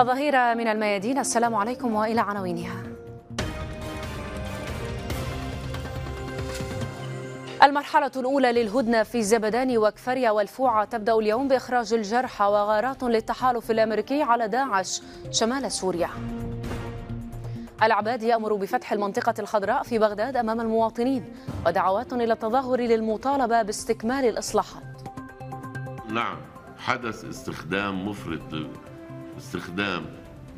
الظهيرة من الميادين. السلام عليكم وإلى عناوينها. المرحلة الأولى للهدنة في زبدان وكفريا والفوعة تبدأ اليوم بإخراج الجرحى وغارات للتحالف الأمريكي على داعش شمال سوريا. العبادي يأمر بفتح المنطقة الخضراء في بغداد أمام المواطنين، ودعوات إلى التظاهر للمطالبة باستكمال الإصلاحات. نعم، حدث استخدام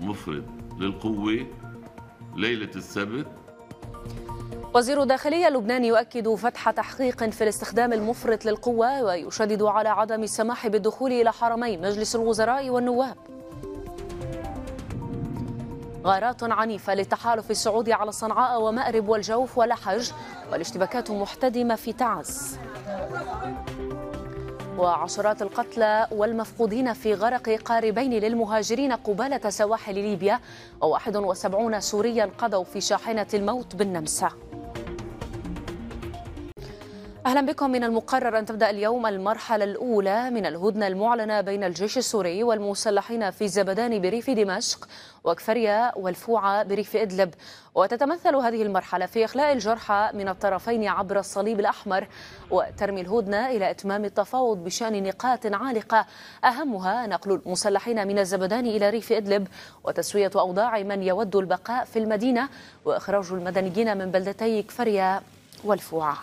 مفرط للقوة ليلة السبت. وزير الداخلية اللبناني يؤكد فتح تحقيق في الاستخدام المفرط للقوة، ويشدد على عدم السماح بالدخول إلى حرمي مجلس الوزراء والنواب. غارات عنيفة للتحالف السعودي على صنعاء ومأرب والجوف ولحج، والاشتباكات محتدمة في تعز. وعشرات القتلى والمفقودين في غرق قاربين للمهاجرين قبالة سواحل ليبيا، و71 سوريا قضوا في شاحنة الموت بالنمسا. أهلا بكم. من المقرر أن تبدأ اليوم المرحلة الأولى من الهدنة المعلنة بين الجيش السوري والمسلحين في زبدان بريف دمشق وكفريا والفوعة بريف إدلب، وتتمثل هذه المرحلة في إخلاء الجرحى من الطرفين عبر الصليب الأحمر، وترمي الهدنة إلى إتمام التفاوض بشأن نقاط عالقة أهمها نقل المسلحين من الزبدان إلى ريف إدلب وتسوية أوضاع من يود البقاء في المدينة وإخراج المدنيين من بلدتي كفريا والفوعة.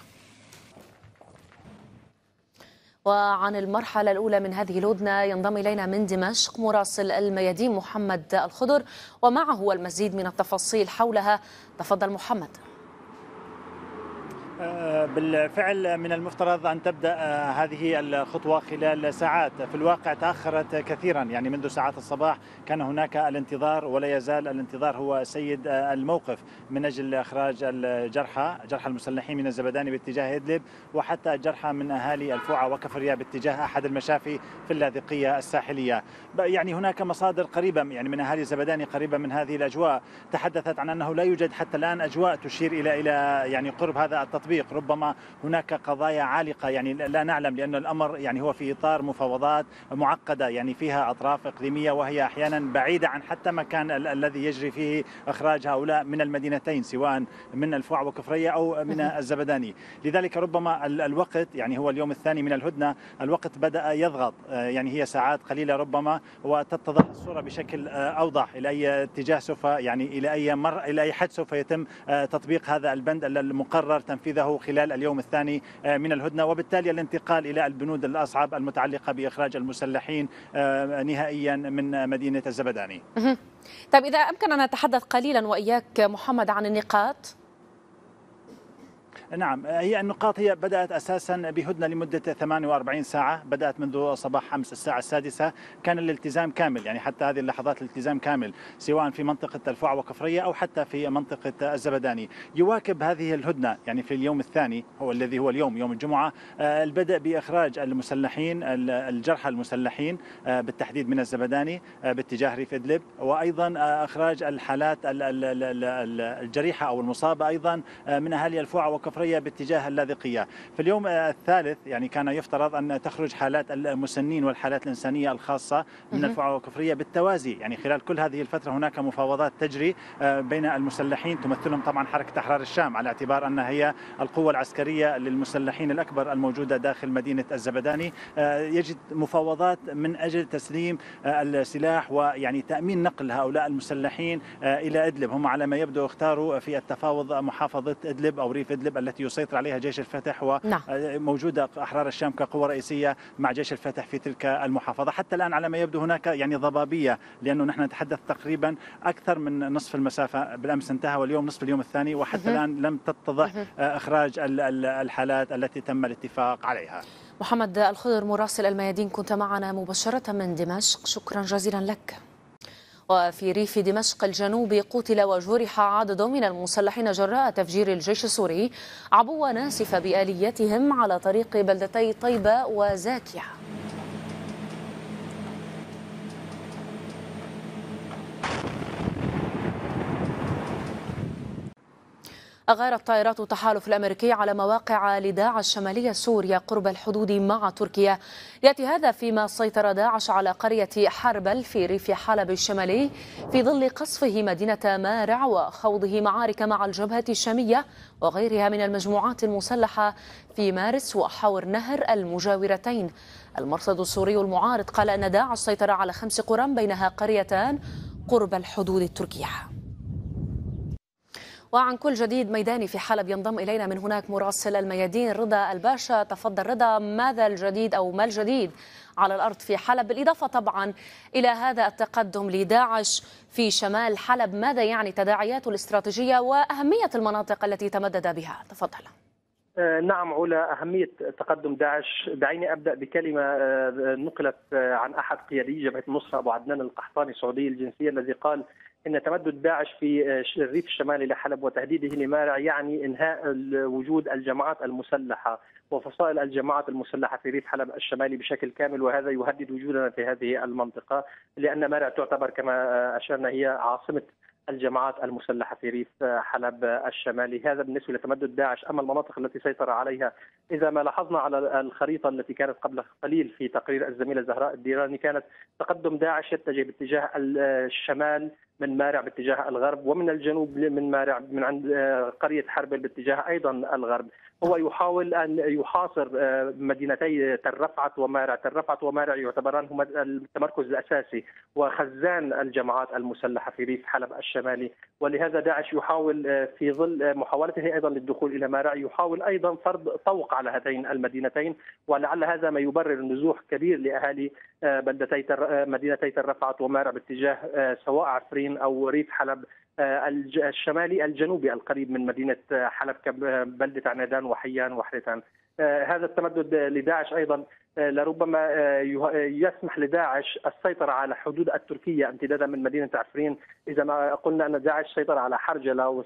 وعن المرحلة الأولى من هذه الهدنة ينضم إلينا من دمشق مراسل الميادين محمد الخضر، ومعه المزيد من التفاصيل حولها. تفضل محمد. بالفعل من المفترض أن تبدأ هذه الخطوة خلال ساعات، في الواقع تأخرت كثيرا، يعني منذ ساعات الصباح كان هناك الانتظار ولا يزال الانتظار هو سيد الموقف من أجل إخراج الجرحى، جرحى المسلحين من الزبداني باتجاه إدلب، وحتى الجرحى من أهالي الفوعة وكفريا باتجاه أحد المشافي في اللاذقية الساحلية. يعني هناك مصادر قريبة يعني من أهالي الزبداني قريبة من هذه الأجواء تحدثت عن أنه لا يوجد حتى الآن أجواء تشير إلى يعني قرب هذا التطبيق. ربما هناك قضايا عالقة يعني لا نعلم، لأن الأمر يعني هو في إطار مفاوضات معقدة يعني فيها أطراف إقليمية، وهي أحيانا بعيدة عن حتى مكان الذي يجري فيه إخراج هؤلاء من المدينتين، سواء من الفوع وكفرية أو من الزبداني. لذلك ربما الوقت يعني هو اليوم الثاني من الهدنة، الوقت بدأ يضغط، يعني هي ساعات قليلة ربما، وتتضح الصورة بشكل أوضح إلى أي اتجاه سوف يعني إلى أي حد سوف يتم تطبيق هذا البند المقرر تنفيذ خلال اليوم الثاني من الهدنة، وبالتالي الانتقال إلى البنود الأصعب المتعلقة بإخراج المسلحين نهائيا من مدينة الزبداني. طيب، إذا أمكن أن نتحدث قليلا وإياك محمد عن النقاط. نعم، هي النقاط هي بدأت أساسا بهدنة لمدة 48 ساعة، بدأت منذ صباح أمس الساعة 6، كان الالتزام كامل، يعني حتى هذه اللحظات الالتزام كامل، سواء في منطقة الفوع وكفرية أو حتى في منطقة الزبداني. يواكب هذه الهدنة يعني في اليوم الثاني هو الذي هو اليوم يوم الجمعة البدء بإخراج المسلحين الجرحى المسلحين بالتحديد من الزبداني باتجاه ريف إدلب، وأيضا إخراج الحالات الجريحة أو المصابة أيضا من أهالي الفوع وكفرية باتجاه اللاذقية. في اليوم الثالث يعني كان يفترض أن تخرج حالات المسنين والحالات الإنسانية الخاصة من الفوع وكفرية بالتوازي، يعني خلال كل هذه الفترة هناك مفاوضات تجري بين المسلحين تمثلهم طبعا حركة أحرار الشام، على اعتبار أنها هي القوة العسكرية للمسلحين الأكبر الموجودة داخل مدينة الزبداني. يجد مفاوضات من أجل تسليم السلاح ويعني تأمين نقل هؤلاء المسلحين إلى إدلب. هم على ما يبدو اختاروا في التفاوض محافظة إدلب أو ريف إدلب التي يسيطر عليها جيش الفتح، وموجودة أحرار الشام كقوة رئيسية مع جيش الفتح في تلك المحافظة. حتى الآن على ما يبدو هناك يعني ضبابية، لأنه نحن نتحدث تقريبا أكثر من نصف المسافة، بالأمس انتهى واليوم نصف اليوم الثاني، وحتى الآن لم تتضح إخراج الحالات التي تم الاتفاق عليها. محمد الخضر مراسل الميادين كنت معنا مباشرة من دمشق، شكرا جزيلا لك. وفي ريف دمشق الجنوبي قتل وجرح عدد من المسلحين جراء تفجير الجيش السوري عبوة ناسفة بآليتهم على طريق بلدتي طيبة وزاكية. أغارت طائرات التحالف الأمريكي على مواقع لداعش شمالية سوريا قرب الحدود مع تركيا. يأتي هذا فيما سيطر داعش على قرية حربل في ريف حلب الشمالي في ظل قصفه مدينة مارع وخوضه معارك مع الجبهة الشامية وغيرها من المجموعات المسلحة في مارس وحور نهر المجاورتين. المرصد السوري المعارض قال أن داعش سيطر على 5 قرى بينها قريتان قرب الحدود التركية. وعن كل جديد ميداني في حلب ينضم إلينا من هناك مراسل الميادين رضا الباشا. تفضل رضا، ماذا الجديد أو ما الجديد على الأرض في حلب، بالإضافة طبعا إلى هذا التقدم لداعش في شمال حلب، ماذا يعني تداعياته الاستراتيجية وأهمية المناطق التي تمدد بها؟ تفضل. نعم علا، أهمية تقدم داعش، دعيني أبدأ بكلمة نقلت عن أحد قيادي جبهة النصرة أبو عدنان القحطاني السعودي الجنسية الذي قال إن تمدد داعش في الريف الشمالي لحلب وتهديده لمارع يعني إنهاء وجود الجماعات المسلحة وفصائل الجماعات المسلحة في ريف حلب الشمالي بشكل كامل، وهذا يهدد وجودنا في هذه المنطقة، لأن مارع تعتبر كما أشرنا هي عاصمة الجماعات المسلحة في ريف حلب الشمالي. هذا بالنسبة لتمدد داعش. أما المناطق التي سيطر عليها، إذا ما لاحظنا على الخريطة التي كانت قبل قليل في تقرير الزميلة زهراء الديراني، كانت تقدم داعش يتجه باتجاه الشمال من مارع باتجاه الغرب، ومن الجنوب من مارع من عند قرية حربل باتجاه أيضا الغرب. هو يحاول أن يحاصر مدينتي تل رفعت ومارع. تل رفعت ومارع يعتبران هما التمركز الأساسي وخزان الجماعات المسلحة في ريف حلب الشمالي، ولهذا داعش يحاول في ظل محاولته أيضا للدخول إلى مارع، يحاول أيضا فرض طوق على هاتين المدينتين، ولعل هذا ما يبرر نزوح كبير لأهالي بلدتي مدينتي تل رفعت ومارع باتجاه سواء عفرين أو ريف حلب الشمالي الجنوبي القريب من مدينة حلب كبلدة عنادان وحيان وحرتان. هذا التمدد لداعش أيضا لربما يسمح لداعش السيطرة على حدود التركية امتدادا من مدينة عفرين. إذا ما قلنا أن داعش سيطر على حرجلة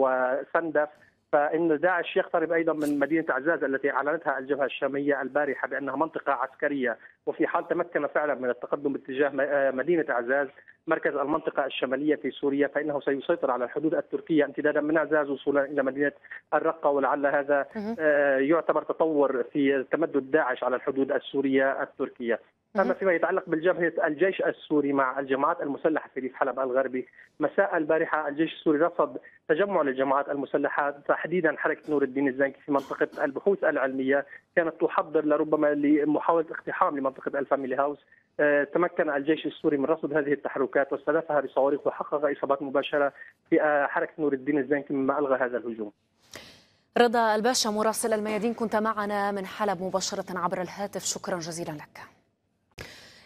وسندف، فإن داعش يقترب أيضا من مدينة عزاز التي أعلنتها الجبهة الشامية البارحة بأنها منطقة عسكرية، وفي حال تمكن فعلا من التقدم باتجاه مدينة عزاز مركز المنطقة الشمالية في سوريا، فإنه سيسيطر على الحدود التركية امتدادا من عزاز وصولا إلى مدينة الرقة، ولعل هذا يعتبر تطور في تمدد داعش على الحدود السورية التركية. أما فيما يتعلق بالجبهة الجيش السوري مع الجماعات المسلحة في ريف حلب الغربي، مساء البارحة الجيش السوري رصد تجمع للجماعات المسلحة تحديدا حركة نور الدين الزنكي في منطقة البحوث العلمية، كانت تحضر لربما لمحاولة اقتحام لمنطقة الفاميلي هاوس. تمكن الجيش السوري من رصد هذه التحركات واستهدفها بصواريخ وحقق إصابات مباشرة في حركة نور الدين الزنكي مما ألغى هذا الهجوم. رضا الباشا مراسل الميادين كنت معنا من حلب مباشرة عبر الهاتف، شكرا جزيلا لك.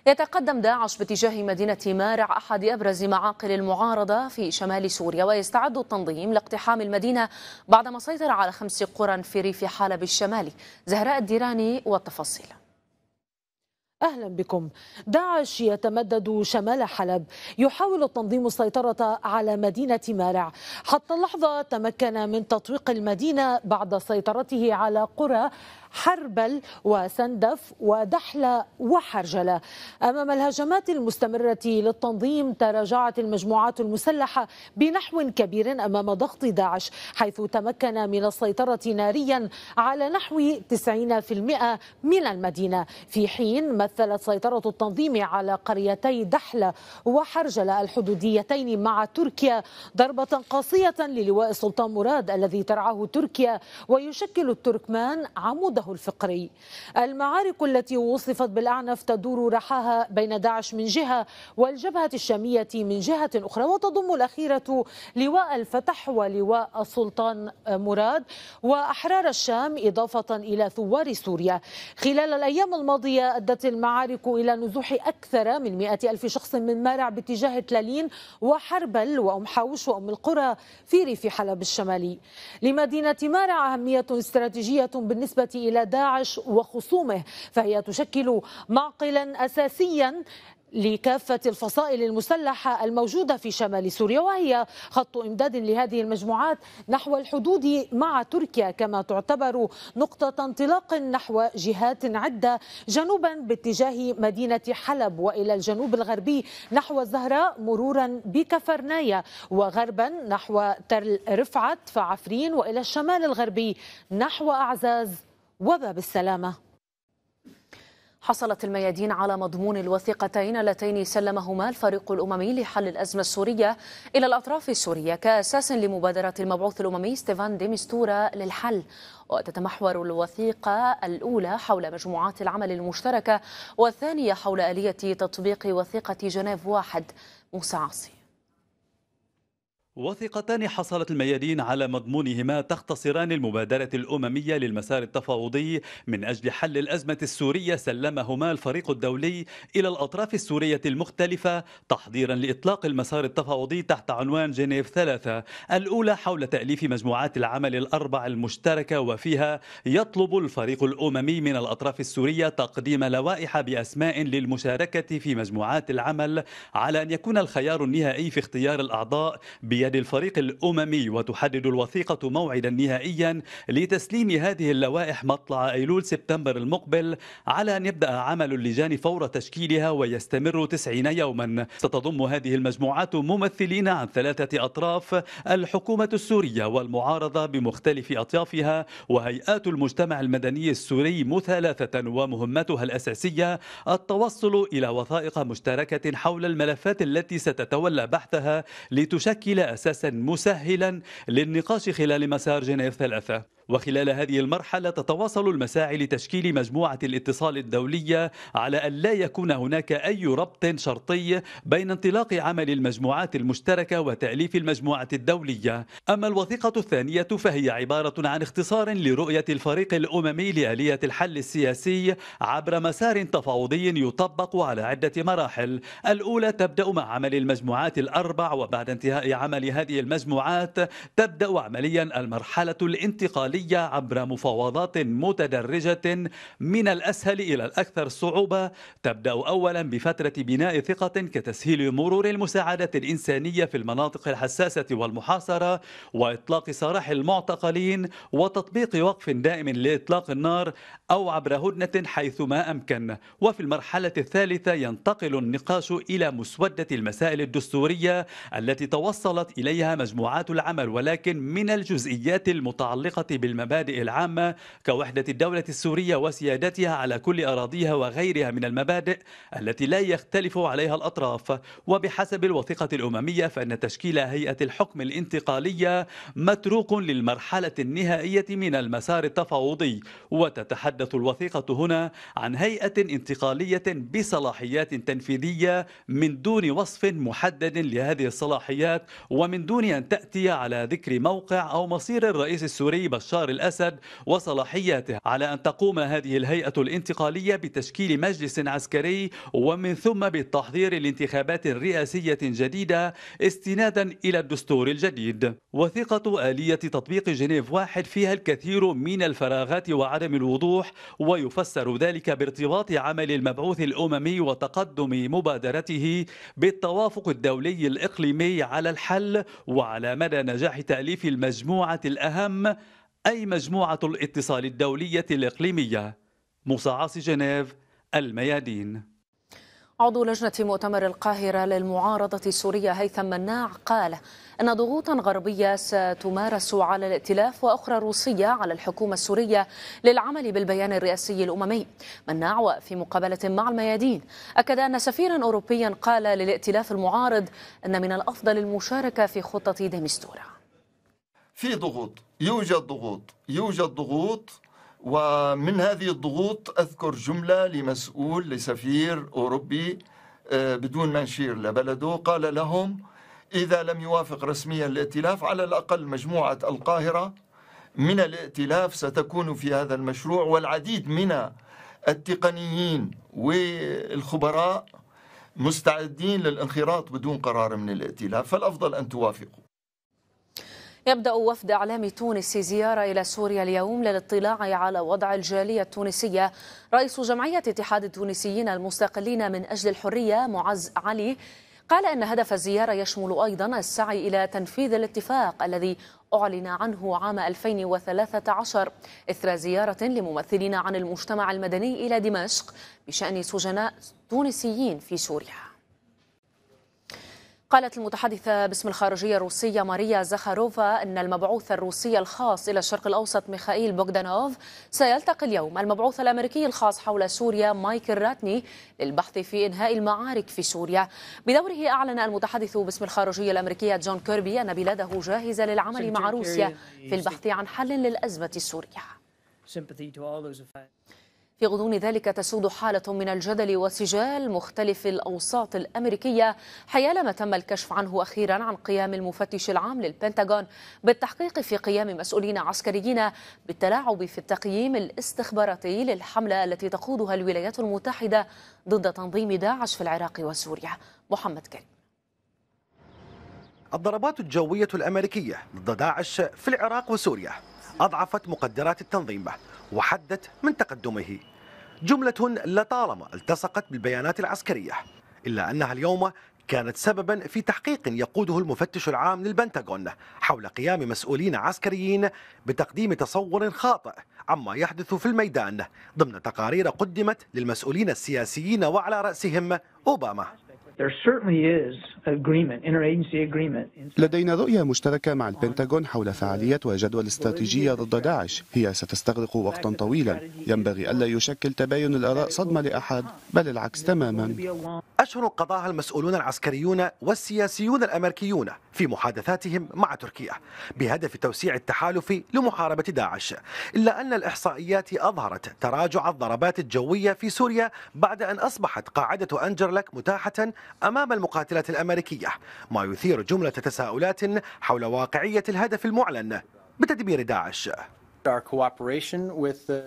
يتقدم داعش باتجاه مدينة مارع أحد أبرز معاقل المعارضة في شمال سوريا، ويستعد التنظيم لاقتحام المدينة بعدما سيطر على 5 قرى في ريف حلب الشمالي. زهراء الديراني والتفاصيل. أهلا بكم. داعش يتمدد شمال حلب، يحاول التنظيم السيطرة على مدينة مارع. حتى اللحظة تمكن من تطويق المدينة بعد سيطرته على قرى حربل وسندف ودحلة وحرجلة. أمام الهجمات المستمرة للتنظيم، تراجعت المجموعات المسلحة بنحو كبير أمام ضغط داعش، حيث تمكن من السيطرة ناريا على نحو 90% من المدينة، في حين مثلت سيطرة التنظيم على قريتي دحلة وحرجلة الحدوديتين مع تركيا ضربة قاسية للواء السلطان مراد الذي ترعاه تركيا ويشكل التركمان عمود الفقري. المعارك التي وصفت بالأعنف تدور رحاها بين داعش من جهة والجبهة الشامية من جهة أخرى، وتضم الأخيرة لواء الفتح ولواء السلطان مراد وأحرار الشام إضافة إلى ثوار سوريا. خلال الأيام الماضية أدت المعارك إلى نزوح أكثر من 100,000 شخص من مارع باتجاه تلالين وحربل وأم حوش وأم القرى في ريف حلب الشمالي. لمدينة مارع أهمية استراتيجية بالنسبة إلى داعش وخصومه، فهي تشكل معقلا أساسيا لكافة الفصائل المسلحة الموجودة في شمال سوريا، وهي خط إمداد لهذه المجموعات نحو الحدود مع تركيا، كما تعتبر نقطة انطلاق نحو جهات عدة جنوبا باتجاه مدينة حلب، وإلى الجنوب الغربي نحو الزهراء مرورا بكفرنايا، وغربا نحو تل رفعت فعفرين، وإلى الشمال الغربي نحو أعزاز وباب السلامة. حصلت الميادين على مضمون الوثيقتين اللتين سلمهما الفريق الأممي لحل الأزمة السورية إلى الأطراف السورية كأساس لمبادرة المبعوث الأممي ستيفان دي ميستورا للحل. وتتمحور الوثيقة الأولى حول مجموعات العمل المشتركة، والثانية حول آلية تطبيق وثيقة جنيف 1. موسى عصي. وثيقتان حصلت الميادين على مضمونهما تختصران المبادرة الأممية للمسار التفاوضي من أجل حل الأزمة السورية سلمهما الفريق الدولي إلى الأطراف السورية المختلفة تحضيرا لإطلاق المسار التفاوضي تحت عنوان جنيف 3، الأولى حول تأليف مجموعات العمل الأربع المشتركة، وفيها يطلب الفريق الأممي من الأطراف السورية تقديم لوائح بأسماء للمشاركة في مجموعات العمل، على أن يكون الخيار النهائي في اختيار الأعضاء بيد الفريق الأممي، وتحدد الوثيقة موعدا نهائيا لتسليم هذه اللوائح مطلع أيلول سبتمبر المقبل، على أن يبدأ عمل اللجان فور تشكيلها ويستمر 90 يوما. ستضم هذه المجموعات ممثلين عن 3 أطراف: الحكومة السورية والمعارضة بمختلف أطيافها، وهيئات المجتمع المدني السوري مثلاثة، ومهمتها الأساسية التوصل إلى وثائق مشتركة حول الملفات التي ستتولى بحثها لتشكل أساسا مسهلا للنقاش خلال مسار جنيف 3. وخلال هذه المرحلة تتواصل المساعي لتشكيل مجموعة الاتصال الدولية، على أن لا يكون هناك أي ربط شرطي بين انطلاق عمل المجموعات المشتركة وتأليف المجموعة الدولية. أما الوثيقة الثانية فهي عبارة عن اختصار لرؤية الفريق الأممي لآلية الحل السياسي عبر مسار تفاوضي يطبق على عدة مراحل. الأولى تبدأ مع عمل المجموعات الأربع، وبعد انتهاء عمل هذه المجموعات تبدأ عمليا المرحلة الانتقالية عبر مفاوضات متدرجة من الأسهل إلى الأكثر صعوبة، تبدأ أولا بفترة بناء ثقة كتسهيل مرور المساعدات الإنسانية في المناطق الحساسة والمحاصرة، وإطلاق سراح المعتقلين، وتطبيق وقف دائم لإطلاق النار أو عبر هدنة حيثما أمكن. وفي المرحلة الثالثة ينتقل النقاش إلى مسودة المسائل الدستورية التي توصلت إليها مجموعات العمل، ولكن من الجزئيات المتعلقة بالمبادئ العامة كوحدة الدولة السورية وسيادتها على كل أراضيها وغيرها من المبادئ التي لا يختلف عليها الأطراف. وبحسب الوثيقة الأممية فإن تشكيل هيئة الحكم الانتقالية متروك للمرحلة النهائية من المسار التفاوضي، وتتحدث الوثيقة هنا عن هيئة انتقالية بصلاحيات تنفيذية من دون وصف محدد لهذه الصلاحيات، ومن دون أن تأتي على ذكر موقع أو مصير الرئيس السوري بشار الأسد وصلاحياته، على أن تقوم هذه الهيئة الانتقالية بتشكيل مجلس عسكري، ومن ثم بالتحضير لانتخابات رئاسية جديدة استنادا إلى الدستور الجديد. وثيقة آلية تطبيق جنيف 1 فيها الكثير من الفراغات وعدم الوضوح، ويفسر ذلك بارتباط عمل المبعوث الأممي وتقدم مبادرته بالتوافق الدولي الإقليمي على الحل، وعلى مدى نجاح تأليف المجموعة الأهم أي مجموعة الاتصال الدولية الإقليمية. موسى عاصي، جنيف، الميادين. عضو لجنة مؤتمر القاهرة للمعارضة السورية هيثم مناع قال أن ضغوطا غربية ستمارس على الائتلاف وأخرى روسية على الحكومة السورية للعمل بالبيان الرئاسي الأممي. مناع وفي مقابلة مع الميادين أكد أن سفيرا أوروبيا قال للائتلاف المعارض أن من الأفضل المشاركة في خطة دي ميستورا. في ضغوط، يوجد ضغوط، ومن هذه الضغوط أذكر جملة لمسؤول لسفير أوروبي بدون ما نشير لبلده، قال لهم: إذا لم يوافق رسميا الائتلاف على الأقل مجموعة القاهرة من الائتلاف ستكون في هذا المشروع، والعديد من التقنيين والخبراء مستعدين للانخراط بدون قرار من الائتلاف، فالأفضل أن توافقوا. يبدأ وفد إعلام تونس زيارة إلى سوريا اليوم للاطلاع على وضع الجالية التونسية. رئيس جمعية اتحاد التونسيين المستقلين من أجل الحرية معز علي قال إن هدف الزيارة يشمل أيضا السعي إلى تنفيذ الاتفاق الذي أعلن عنه عام 2013 إثر زيارة لممثلين عن المجتمع المدني إلى دمشق بشأن سجناء تونسيين في سوريا. قالت المتحدثة باسم الخارجية الروسية ماريا زخاروفا أن المبعوث الروسي الخاص إلى الشرق الأوسط ميخائيل بوغدانوف سيلتقي اليوم المبعوث الأمريكي الخاص حول سوريا مايكل راتني للبحث في إنهاء المعارك في سوريا. بدوره أعلن المتحدث باسم الخارجية الأمريكية جون كيربي أن بلاده جاهزة للعمل مع روسيا في البحث عن حل للأزمة السورية. في غضون ذلك تسود حالة من الجدل وسجال مختلف الأوساط الأمريكية حيال ما تم الكشف عنه أخيرا عن قيام المفتش العام للبنتاغون بالتحقيق في قيام مسؤولين عسكريين بالتلاعب في التقييم الاستخباراتي للحملة التي تقودها الولايات المتحدة ضد تنظيم داعش في العراق وسوريا. محمد كريم. الضربات الجوية الأمريكية ضد داعش في العراق وسوريا أضعفت مقدرات التنظيم وحدت من تقدمه. جملة لطالما التصقت بالبيانات العسكرية، إلا أنها اليوم كانت سببا في تحقيق يقوده المفتش العام للبنتاغون حول قيام مسؤولين عسكريين بتقديم تصور خاطئ عما يحدث في الميدان ضمن تقارير قدمت للمسؤولين السياسيين وعلى رأسهم أوباما. لدينا رؤية مشتركة مع البنتاغون حول فعالية وجدول استراتيجية ضد داعش، هي ستستغرق وقتا طويلا، ينبغي ألا يشكل تباين الآراء صدمة لأحد بل العكس تماما. أشهر قضاها المسؤولون العسكريون والسياسيون الأمريكيون في محادثاتهم مع تركيا بهدف توسيع التحالف لمحاربة داعش، إلا أن الإحصائيات أظهرت تراجع الضربات الجوية في سوريا بعد أن أصبحت قاعدة أنجرلك متاحة أمام المقاتلات الأمريكية، ما يثير جملة تساؤلات حول واقعية الهدف المعلن بتدمير داعش.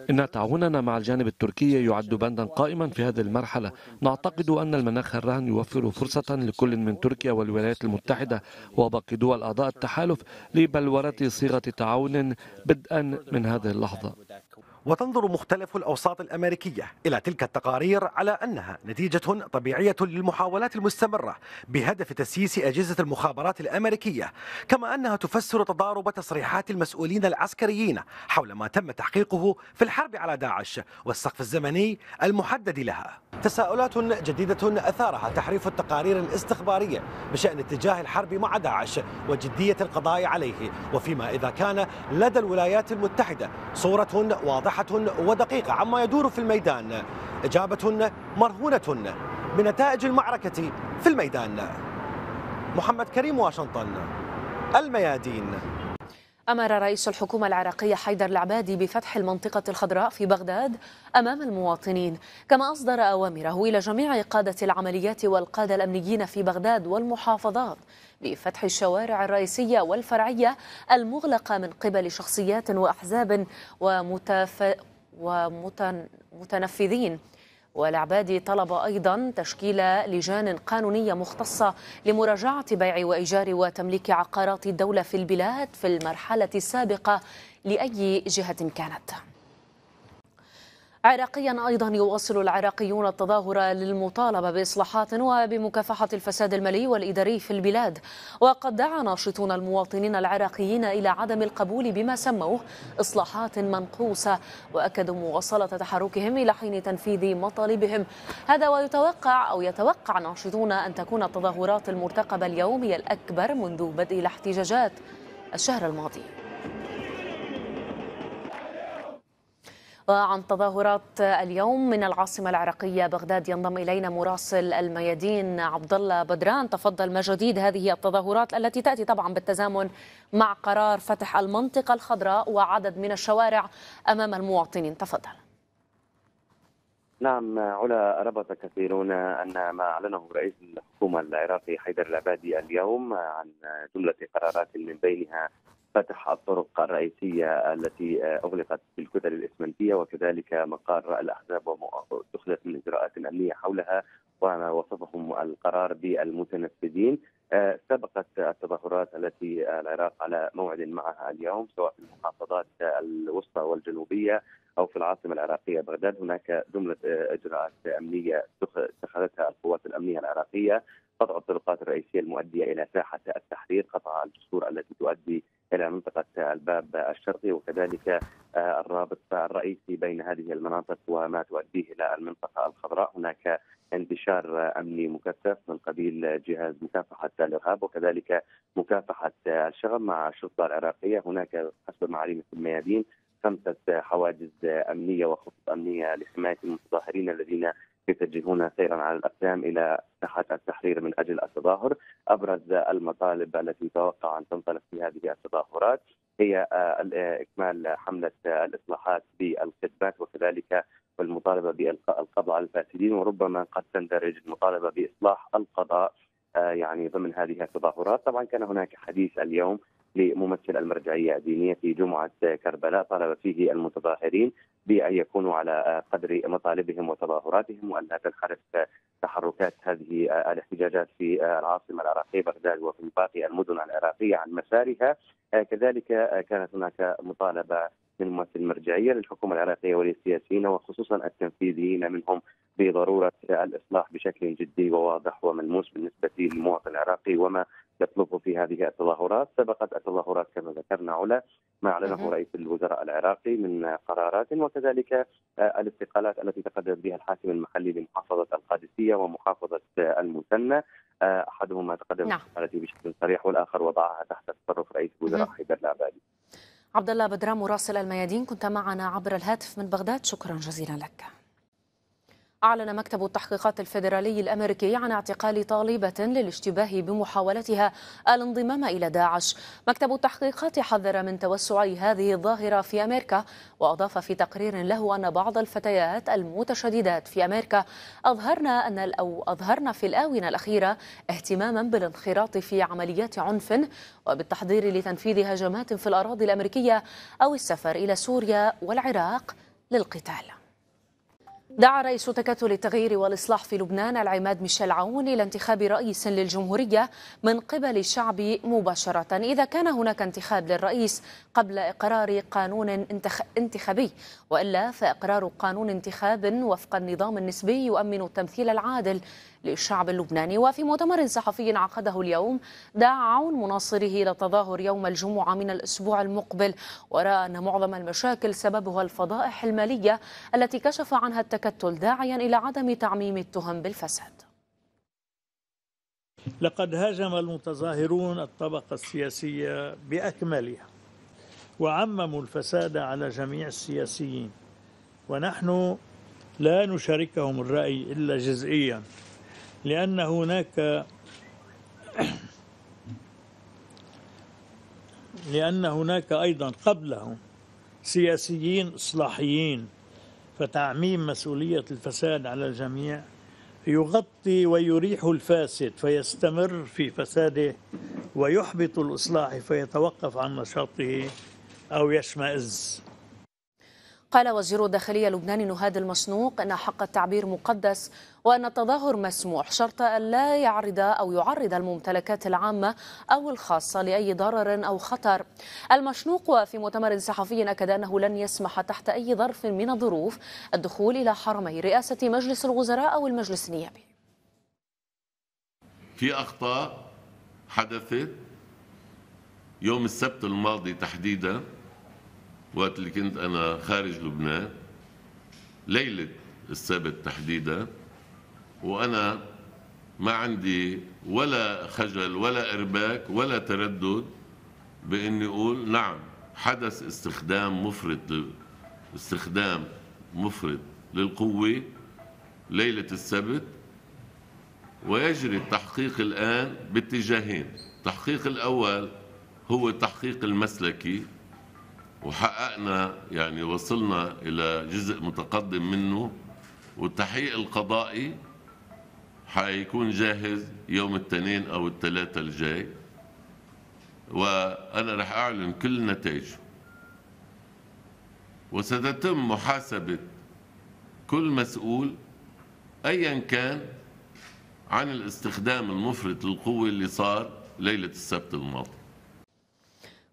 إن تعاوننا مع الجانب التركي يعد بندا قائما في هذه المرحلة. نعتقد أن المناخ الراهن يوفر فرصة لكل من تركيا والولايات المتحدة وباقي دول أعضاء التحالف لبلورة صيغة تعاون بدءا من هذه اللحظة. وتنظر مختلف الأوساط الأمريكية إلى تلك التقارير على أنها نتيجة طبيعية للمحاولات المستمرة بهدف تسييس أجهزة المخابرات الأمريكية، كما أنها تفسر تضارب تصريحات المسؤولين العسكريين حول ما تم تحقيقه في الحرب على داعش والسقف الزمني المحدد لها. تساؤلات جديدة أثارها تحريف التقارير الاستخبارية بشأن اتجاه الحرب مع داعش وجدية القضاء عليه، وفيما إذا كان لدى الولايات المتحدة صورة واضحة ودقيقة عما يدور في الميدان، إجابة مرهونة بنتائج المعركة في الميدان. محمد كريم، واشنطن، الميادين. أمر رئيس الحكومة العراقية حيدر العبادي بفتح المنطقة الخضراء في بغداد أمام المواطنين، كما أصدر أوامره إلى جميع قادة العمليات والقادة الأمنيين في بغداد والمحافظات بفتح الشوارع الرئيسية والفرعية المغلقة من قبل شخصيات وأحزاب ومتنفذين. والعبادي طلب أيضا تشكيل لجان قانونية مختصة لمراجعة بيع وإيجار وتمليك عقارات الدولة في البلاد في المرحلة السابقة لأي جهة كانت. عراقيا أيضا يواصل العراقيون التظاهر للمطالبة بإصلاحات وبمكافحة الفساد المالي والإداري في البلاد، وقد دعا ناشطون المواطنين العراقيين إلى عدم القبول بما سموه إصلاحات منقوصة، وأكدوا مواصلة تحركهم إلى حين تنفيذ مطالبهم. هذا يتوقع ناشطون أن تكون التظاهرات المرتقبة اليوم هي الأكبر منذ بدء الاحتجاجات الشهر الماضي. وعن تظاهرات اليوم من العاصمة العراقية بغداد ينضم إلينا مراسل الميادين عبد الله بدران. تفضل مجديد. هذه التظاهرات التي تأتي طبعا بالتزامن مع قرار فتح المنطقة الخضراء وعدد من الشوارع أمام المواطنين، تفضل. نعم علا، ربط كثيرون أن ما أعلنه رئيس الحكومة العراقي حيدر العبادي اليوم عن جملة قرارات من بينها فتح الطرق الرئيسية التي أغلقت بالكتل الإسمنتية، وكذلك مقر الأحزاب ودخلت من إجراءات أمنية حولها، ووصفهم القرار بالمتنفذين. سبقت التظاهرات التي العراق على موعد معها اليوم سواء في المحافظات الوسطى والجنوبية أو في العاصمة العراقية بغداد. هناك جملة إجراءات أمنية اتخذتها القوات الأمنية العراقية، قطع الطرقات الرئيسية المؤدية إلى ساحة التحرير، قطع الجسور التي تؤدي إلى منطقة الباب الشرقي، وكذلك الرابط الرئيسي بين هذه المناطق وما تؤديه إلى المنطقة الخضراء. هناك انتشار أمني مكثف من قبيل جهاز مكافحة الإرهاب وكذلك مكافحة الشغب مع الشرطة العراقية. هناك حسب معلومات الميادين 5 حواجز أمنية وخطوط أمنية لحماية المتظاهرين الذين يتجهون سيرا على الأقدام إلى ساحة التحرير من أجل التظاهر. أبرز المطالب التي يتوقع أن تنطلق في هذه التظاهرات هي إكمال حملة الإصلاحات بالخدمات وكذلك المطالبة بإلقاء القبض على الفاسدين، وربما قد تندرج المطالبة بإصلاح القضاء يعني ضمن هذه التظاهرات. طبعا كان هناك حديث اليوم لممثل المرجعية الدينية في جمعة كربلاء طالب فيه المتظاهرين بأن يكونوا على قدر مطالبهم وتظاهراتهم وأن لا تنحرف تحركات هذه الاحتجاجات في العاصمة العراقية بغداد وفي باقي المدن العراقية عن مسارها. كذلك كانت هناك مطالبة من ممثل المرجعية للحكومة العراقية وللسياسيين وخصوصا التنفيذيين منهم بضرورة الإصلاح بشكل جدي وواضح وملموس بالنسبة للمواطن العراقي وما يطلبه في هذه التظاهرات. سبقت التظاهرات كما ذكرنا علا ما أعلنه رئيس الوزراء العراقي من قرارات وكذلك الاستقالات التي تقدم بها الحاكم المحلي لمحافظة القادسية ومحافظة المثنى، أحدهما تقدم استقالته بشكل صريح والآخر وضعها تحت تصرف رئيس الوزراء حيدر العبادي. عبد الله بدران مراسل الميادين كنت معنا عبر الهاتف من بغداد، شكرا جزيلا لك. أعلن مكتب التحقيقات الفيدرالي الأمريكي عن اعتقال طالبة للاشتباه بمحاولتها الانضمام إلى داعش. مكتب التحقيقات حذر من توسع هذه الظاهرة في أمريكا، وأضاف في تقرير له أن بعض الفتيات المتشددات في أمريكا أظهرن في الآونة الأخيرة اهتماما بالانخراط في عمليات عنف وبالتحضير لتنفيذ هجمات في الأراضي الأمريكية أو السفر إلى سوريا والعراق للقتال. دعا رئيس تكتل التغيير والإصلاح في لبنان العماد ميشيل عون إلى انتخاب رئيس للجمهورية من قبل الشعب مباشرة إذا كان هناك انتخاب للرئيس قبل إقرار قانون انتخابي، وإلا فإقرار قانون انتخاب وفق النظام النسبي يؤمن التمثيل العادل للشعب اللبناني. وفي مؤتمر صحفي عقده اليوم دعا عون مناصره إلى التظاهر يوم الجمعة من الأسبوع المقبل، ورأى أن معظم المشاكل سببها الفضائح المالية التي كشف عنها التكتل، داعيا إلى عدم تعميم التهم بالفساد. لقد هاجم المتظاهرون الطبقة السياسية بأكملها وعمموا الفساد على جميع السياسيين، ونحن لا نشاركهم الرأي إلا جزئيا، لأن هناك أيضا قبلهم سياسيين إصلاحيين، فتعميم مسؤولية الفساد على الجميع يغطي ويريح الفاسد فيستمر في فساده ويحبط الإصلاح فيتوقف عن نشاطه أو يشمئز. قال وزير الداخلية اللبناني نهاد المشنوق أن حق التعبير مقدس وأن التظاهر مسموح شرط أن لا يعرض أو يعرض الممتلكات العامة أو الخاصة لأي ضرر أو خطر. المشنوق وفي مؤتمر صحفي أكد أنه لن يسمح تحت أي ظرف من الظروف الدخول إلى حرمي رئاسة مجلس الوزراء أو المجلس النيابي. في أخطاء حدثت يوم السبت الماضي تحديدا وقت اللي كنت أنا خارج لبنان، ليلة السبت تحديدا، وأنا ما عندي ولا خجل ولا إرباك ولا تردد بإني أقول نعم حدث استخدام مفرط للقوة ليلة السبت، ويجري التحقيق الآن باتجاهين. التحقيق الأول هو التحقيق المسلكي وحققنا يعني وصلنا إلى جزء متقدم منه، والتحقيق القضائي حيكون جاهز يوم الاثنين أو الثلاثاء الجاي، وأنا رح أعلن كل نتائجه، وستتم محاسبة كل مسؤول أيا كان عن الاستخدام المفرط للقوة اللي صار ليلة السبت الماضي.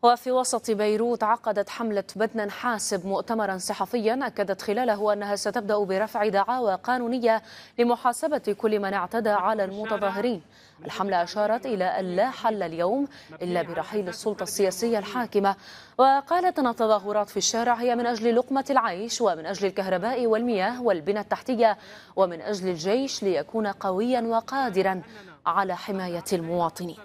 وفي وسط بيروت عقدت حملة بدنا نحاسب مؤتمرا صحفيا أكدت خلاله أنها ستبدأ برفع دعاوى قانونية لمحاسبة كل من اعتدى على المتظاهرين. الحملة أشارت إلى أن لا حل اليوم إلا برحيل السلطة السياسية الحاكمة، وقالت أن التظاهرات في الشارع هي من أجل لقمة العيش ومن أجل الكهرباء والمياه والبنى التحتية ومن أجل الجيش ليكون قويا وقادرا على حماية المواطنين.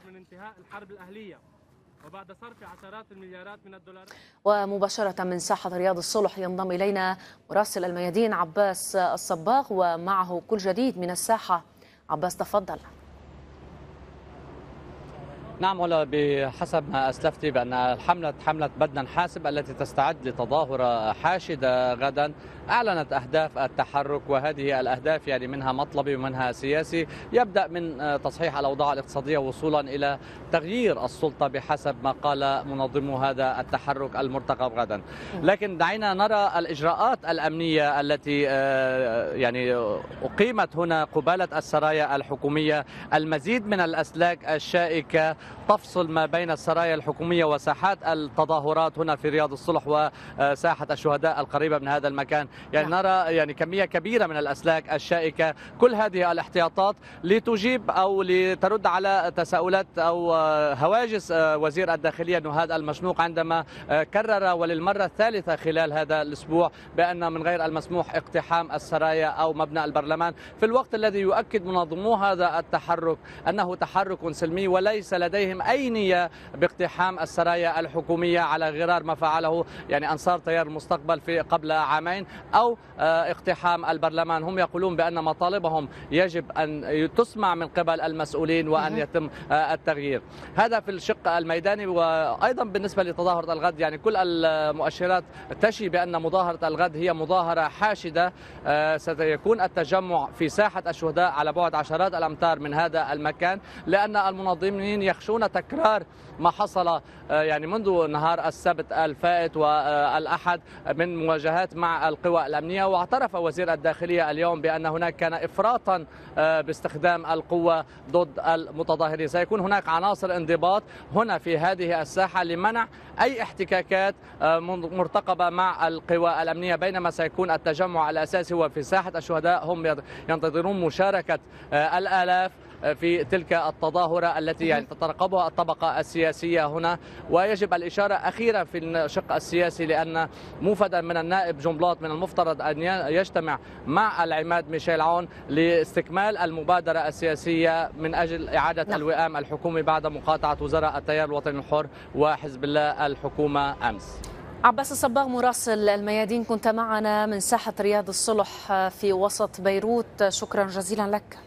وبعد صرف عشرات المليارات من الدولارات. ومباشرة من ساحة رياض الصلح ينضم إلينا مراسل الميادين عباس الصباغ ومعه كل جديد من الساحة. عباس تفضل. نعم، ولا بحسب ما أسلفت بأن حملة بدنا نحاسب التي تستعد لتظاهرة حاشدة غدا أعلنت أهداف التحرك، وهذه الأهداف يعني منها مطلبي ومنها سياسي، يبدأ من تصحيح الأوضاع الاقتصادية وصولا إلى تغيير السلطة بحسب ما قال منظمو هذا التحرك المرتقب غدا. لكن دعينا نرى الإجراءات الأمنية التي يعني أقيمت هنا قبالة السرايا الحكومية. المزيد من الأسلاك الشائكة تفصل ما بين السرايا الحكومية وساحات التظاهرات هنا في رياض الصلح وساحة الشهداء القريبة من هذا المكان. يعني نرى يعني كمية كبيرة من الأسلاك الشائكة. كل هذه الاحتياطات لتجيب أو لترد على تساؤلات أو هواجس وزير الداخلية نهاد المشنوق عندما كرر وللمرة الثالثة خلال هذا الأسبوع بأن من غير المسموح اقتحام السرايا أو مبنى البرلمان، في الوقت الذي يؤكد منظمو هذا التحرك أنه تحرك سلمي وليس لديهم أي نية باقتحام السرايا الحكومية على غرار ما فعله يعني أنصار تيار المستقبل في قبل عامين أو اقتحام البرلمان. هم يقولون بأن مطالبهم يجب أن تسمع من قبل المسؤولين وأن يتم التغيير. هذا في الشق الميداني. وأيضا بالنسبة لتظاهرة الغد يعني كل المؤشرات تشي بأن مظاهرة الغد هي مظاهرة حاشدة. سيكون التجمع في ساحة الشهداء على بعد عشرات الأمتار من هذا المكان، لأن المنظمين يخشون تكرار ما حصل يعني منذ نهار السبت الفائت والأحد من مواجهات مع القوى الأمنية. واعترف وزير الداخلية اليوم بأن هناك كان إفراطا باستخدام القوة ضد المتظاهرين. سيكون هناك عناصر انضباط هنا في هذه الساحة لمنع أي احتكاكات مرتقبة مع القوى الأمنية، بينما سيكون التجمع الأساسي وفي ساحة الشهداء. هم ينتظرون مشاركة الآلاف في تلك التظاهرة التي يعني تترقبها الطبقة السياسية هنا. ويجب الإشارة أخيرا في الشق السياسي، لأن موفدا من النائب جنبلاط من المفترض أن يجتمع مع العماد ميشيل عون لاستكمال المبادرة السياسية من أجل إعادة الوئام الحكومي بعد مقاطعة وزراء التيار الوطني الحر وحزب الله الحكومة أمس. عباس الصباغ مراسل الميادين كنت معنا من ساحة رياض الصلح في وسط بيروت، شكرا جزيلا لك.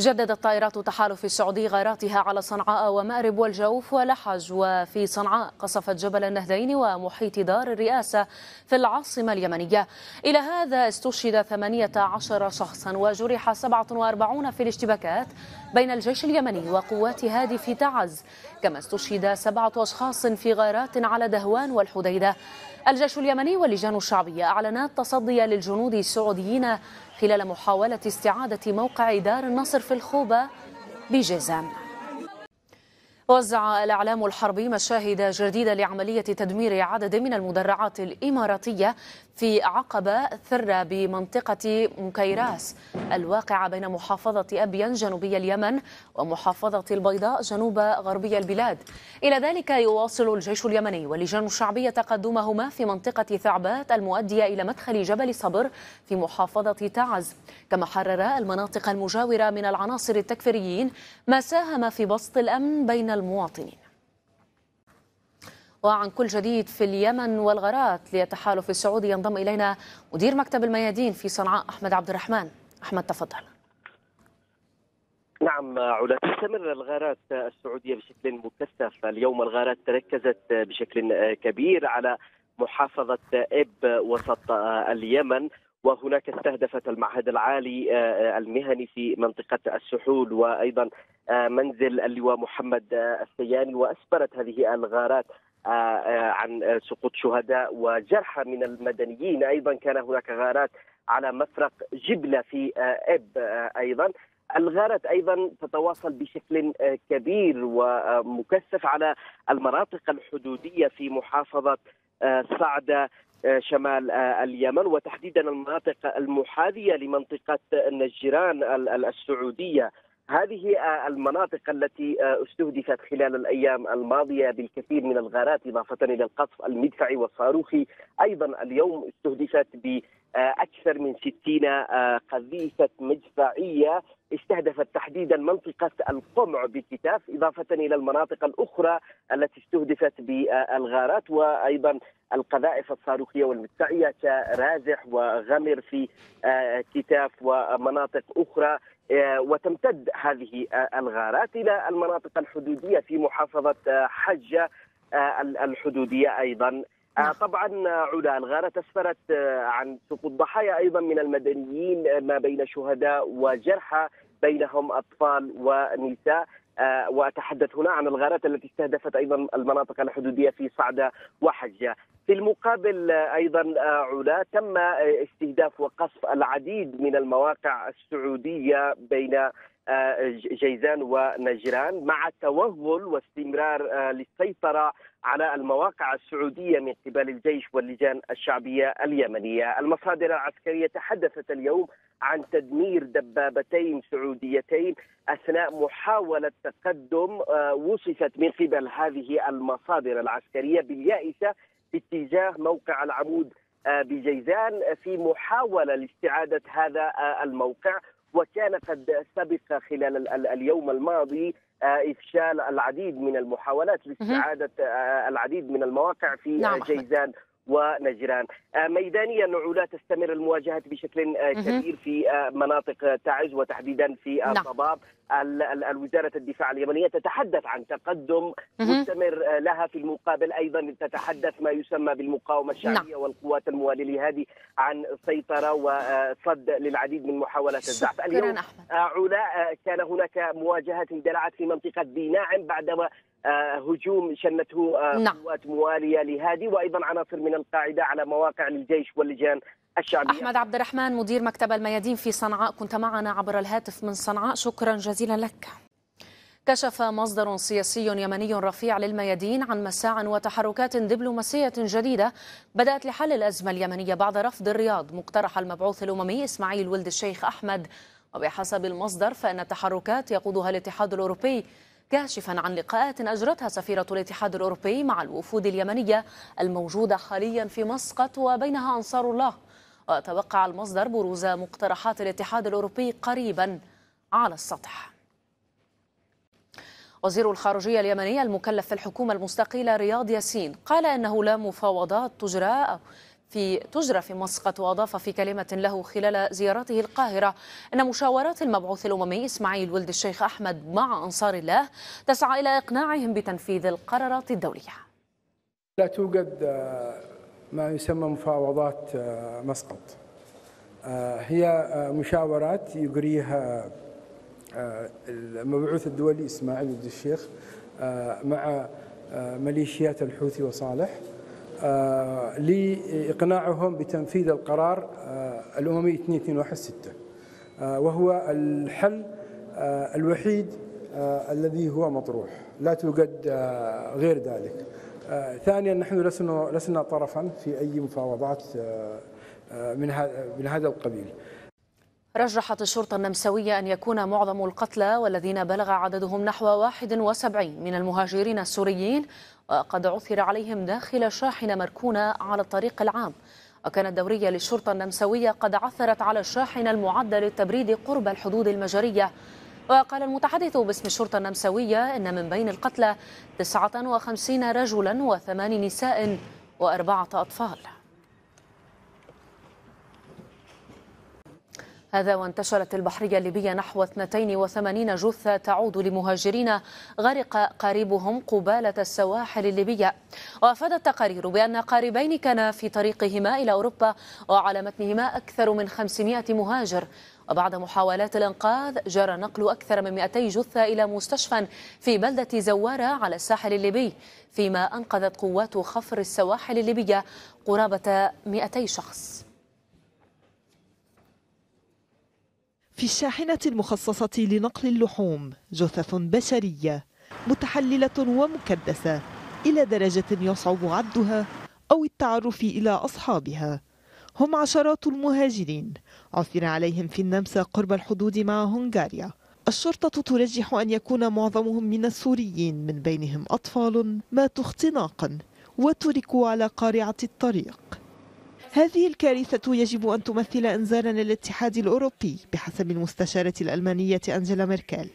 جددت طائرات تحالف السعودي غاراتها على صنعاء ومأرب والجوف ولحج. وفي صنعاء قصفت جبل النهدين ومحيط دار الرئاسة في العاصمة اليمنية. إلى هذا استشهد 18 شخصا وجرح 47 في الاشتباكات بين الجيش اليمني وقوات هادف تعز، كما استشهد 7 أشخاص في غارات على دهوان والحديدة. الجيش اليمني واللجان الشعبية أعلنا التصدي للجنود السعوديين خلال محاولة استعادة موقع دار النصر في الخوبة بجزام. وزع الإعلام الحربي مشاهد جديدة لعملية تدمير عدد من المدرعات الإماراتية في عقبة ثرة بمنطقة مكيراس الواقعة بين محافظة أبين جنوبي اليمن ومحافظة البيضاء جنوب غربي البلاد. إلى ذلك يواصل الجيش اليمني واللجان الشعبية تقدمهما في منطقة ثعبات المؤدية إلى مدخل جبل صبر في محافظة تعز، كما حرر المناطق المجاورة من العناصر التكفيريين، ما ساهم في بسط الأمن بين المواطنين. وعن كل جديد في اليمن والغارات للتحالف السعودي ينضم إلينا مدير مكتب الميادين في صنعاء أحمد عبد الرحمن. أحمد تفضل. نعم علا، تستمر الغارات السعودية بشكل مكثف. اليوم الغارات تركزت بشكل كبير على محافظة إب وسط اليمن، وهناك استهدفت المعهد العالي المهني في منطقة السحول وأيضا منزل اللواء محمد السياني. وأسفرت هذه الغارات عن سقوط شهداء وجرحى من المدنيين. أيضا كان هناك غارات على مفرق جبلة في إب أيضا. الغارات أيضا تتواصل بشكل كبير ومكثف على المناطق الحدودية في محافظة صعدة شمال اليمن، وتحديدا المناطق المحاذية لمنطقة النجران السعودية. هذه المناطق التي استهدفت خلال الأيام الماضية بالكثير من الغارات، إضافة إلى القصف المدفعي والصاروخي. أيضا اليوم استهدفت بأكثر من 60 قذيفة مدفعية، استهدفت تحديدا منطقة القمع بكتاف، إضافة إلى المناطق الأخرى التي استهدفت بالغارات وأيضا القذائف الصاروخية والمدفعية كرازح وغمر في كتاف ومناطق أخرى. وتمتد هذه الغارات إلى المناطق الحدودية في محافظة حجة الحدودية أيضا. طبعا علا، الغارات أسفرت عن سقوط ضحايا أيضا من المدنيين، ما بين شهداء وجرحى، بينهم أطفال ونساء. وأتحدث هنا عن الغارات التي استهدفت أيضا المناطق الحدودية في صعدة وحجة. في المقابل أيضا علا، تم استهداف وقصف العديد من المواقع السعودية بين جيزان ونجران، مع توغل واستمرار للسيطرة على المواقع السعودية من قبل الجيش واللجان الشعبية اليمنية. المصادر العسكرية تحدثت اليوم عن تدمير دبابتين سعوديتين أثناء محاولة تقدم وصفت من قبل هذه المصادر العسكرية باليائسة باتجاه موقع العمود بجيزان في محاولة لاستعادة هذا الموقع. وكان قد سبق خلال اليوم الماضي إفشال العديد من المحاولات لاستعادة العديد من المواقع في جيزان ونجران. ميدانيا علا، تستمر المواجهة بشكل كبير في مناطق تعز وتحديدا في الضباب. الوزارة الدفاع اليمنية تتحدث عن تقدم مستمر لها. في المقابل أيضا تتحدث ما يسمى بالمقاومة الشعبية والقوات الموالية لهذه عن سيطرة وصد للعديد من محاولات الزعف. اليوم علا، كان هناك مواجهة اندلعت في منطقة بيناعم بعدما هجوم شنته قوات موالية لهذه وأيضا عناصر من القاعدة على مواقع للجيش واللجان الشعبية. أحمد عبد الرحمن، مدير مكتب الميادين في صنعاء، كنت معنا عبر الهاتف من صنعاء، شكرا جزيلا لك. كشف مصدر سياسي يمني رفيع للميادين عن مساع وتحركات دبلوماسية جديدة بدأت لحل الأزمة اليمنية بعد رفض الرياض مقترح المبعوث الأممي إسماعيل ولد الشيخ أحمد. وبحسب المصدر فإن التحركات يقودها الاتحاد الأوروبي، كاشفا عن لقاءات أجرتها سفيرة الاتحاد الأوروبي مع الوفود اليمنية الموجودة حاليا في مسقط وبينها أنصار الله. وتوقع المصدر بروز مقترحات الاتحاد الأوروبي قريبا على السطح. وزير الخارجية اليمني المكلف في الحكومة المستقيلة رياض ياسين قال إنه لا مفاوضات تجرى في مسقط. وأضاف في كلمة له خلال زيارته القاهرة أن مشاورات المبعوث الأممي إسماعيل ولد الشيخ أحمد مع أنصار الله تسعى إلى إقناعهم بتنفيذ القرارات الدولية. لا توجد ما يسمى مفاوضات مسقط، هي مشاورات يجريها المبعوث الدولي إسماعيل ولد الشيخ مع ميليشيات الحوثي وصالح لإقناعهم بتنفيذ القرار الأممي 2216، وهو الحل الوحيد الذي هو مطروح، لا توجد غير ذلك. ثانيا، نحن لسنا طرفا في أي مفاوضات من هذا القبيل. رجحت الشرطة النمساوية أن يكون معظم القتلى والذين بلغ عددهم نحو 71 من المهاجرين السوريين وقد عثر عليهم داخل شاحنة مركونة على الطريق العام. وكانت الدورية للشرطة النمساوية قد عثرت على الشاحنة المعدة للتبريد قرب الحدود المجرية. وقال المتحدث باسم الشرطة النمساوية إن من بين القتلى 59 رجلا و8 نساء و4 أطفال. هذا وانتشلت البحرية الليبية نحو 82 جثة تعود لمهاجرين غرق قاربهم قبالة السواحل الليبية. وأفادت تقارير بأن قاربين كانا في طريقهما إلى أوروبا وعلى متنهما أكثر من 500 مهاجر. وبعد محاولات الإنقاذ جرى نقل أكثر من 200 جثة إلى مستشفى في بلدة زوارة على الساحل الليبي، فيما أنقذت قوات خفر السواحل الليبية قرابة 200 شخص. في الشاحنة المخصصة لنقل اللحوم جثث بشرية متحللة ومكدسة إلى درجة يصعب عدها أو التعرف إلى أصحابها. هم عشرات المهاجرين عثر عليهم في النمسا قرب الحدود مع هنغاريا. الشرطة ترجح أن يكون معظمهم من السوريين، من بينهم أطفال ماتوا اختناقا وتركوا على قارعة الطريق. هذه الكارثة يجب أن تمثل إنذارا للاتحاد الأوروبي بحسب المستشارة الألمانية أنجيلا ميركل.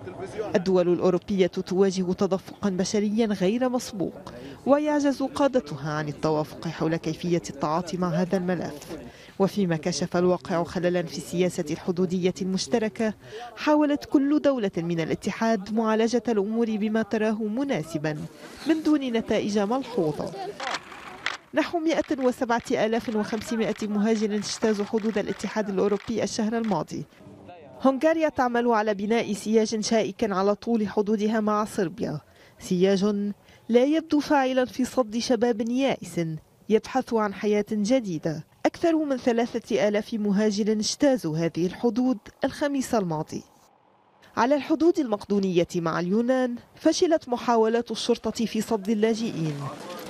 الدول الأوروبية تواجه تدفقا بشريا غير مسبوق، ويعجز قادتها عن التوافق حول كيفية التعاطي مع هذا الملف. وفيما كشف الواقع خللا في السياسة الحدودية المشتركة، حاولت كل دولة من الاتحاد معالجة الأمور بما تراه مناسبا من دون نتائج ملحوظة. نحو 107,500 مهاجر اجتازوا حدود الاتحاد الأوروبي الشهر الماضي. هنغاريا تعمل على بناء سياج شائك على طول حدودها مع صربيا، سياج لا يبدو فاعلا في صد شباب يائس يبحث عن حياة جديدة. أكثر من 3,000 مهاجر اجتازوا هذه الحدود الخميس الماضي. على الحدود المقدونية مع اليونان فشلت محاولات الشرطة في صد اللاجئين.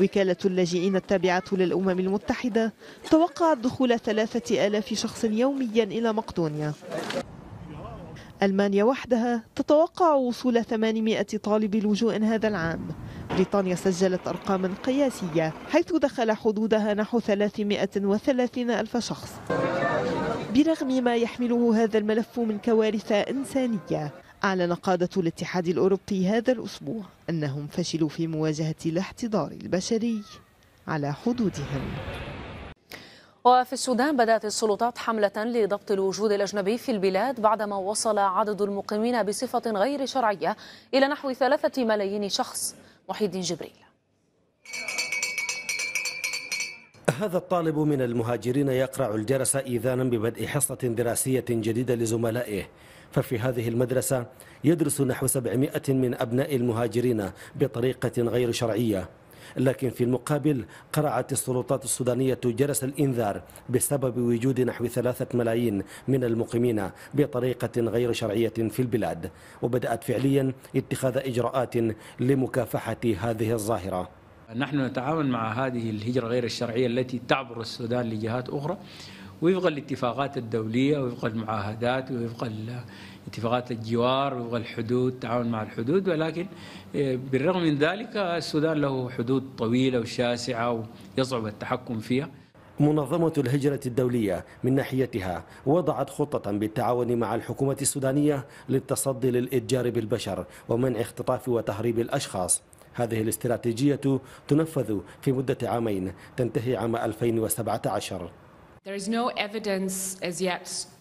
وكالة اللاجئين التابعة للأمم المتحدة توقعت دخول 3,000 شخص يوميا إلى مقدونيا. ألمانيا وحدها تتوقع وصول 800 طالب لجوء هذا العام. بريطانيا سجلت أرقاما قياسية حيث دخل حدودها نحو 330,000 شخص. برغم ما يحمله هذا الملف من كوارث إنسانية، أعلن قادة الاتحاد الأوروبي هذا الأسبوع أنهم فشلوا في مواجهة الاحتضار البشري على حدودهم. وفي السودان بدأت السلطات حملة لضبط الوجود الأجنبي في البلاد بعدما وصل عدد المقيمين بصفة غير شرعية إلى نحو 3 ملايين شخص. محيد جبريل. هذا الطالب من المهاجرين يقرع الجرس إيذانا ببدء حصة دراسية جديدة لزملائه، ففي هذه المدرسة يدرس نحو 700 من أبناء المهاجرين بطريقة غير شرعية، لكن في المقابل قرعت السلطات السودانية جرس الإنذار بسبب وجود نحو 3 ملايين من المقيمين بطريقة غير شرعية في البلاد، وبدأت فعليا اتخاذ إجراءات لمكافحة هذه الظاهرة. نحن نتعامل مع هذه الهجرة غير الشرعية التي تعبر السودان لجهات أخرى وفق الاتفاقات الدولية وفق المعاهدات وفق اتفاقات الجوار وفق الحدود، التعاون مع الحدود، ولكن بالرغم من ذلك السودان له حدود طويلة وشاسعة ويصعب التحكم فيها. منظمة الهجرة الدولية من ناحيتها وضعت خطة بالتعاون مع الحكومة السودانية للتصدي للإتجار بالبشر ومنع اختطاف وتهريب الأشخاص. هذه الاستراتيجية تنفذ في مدة عامين تنتهي عام 2017.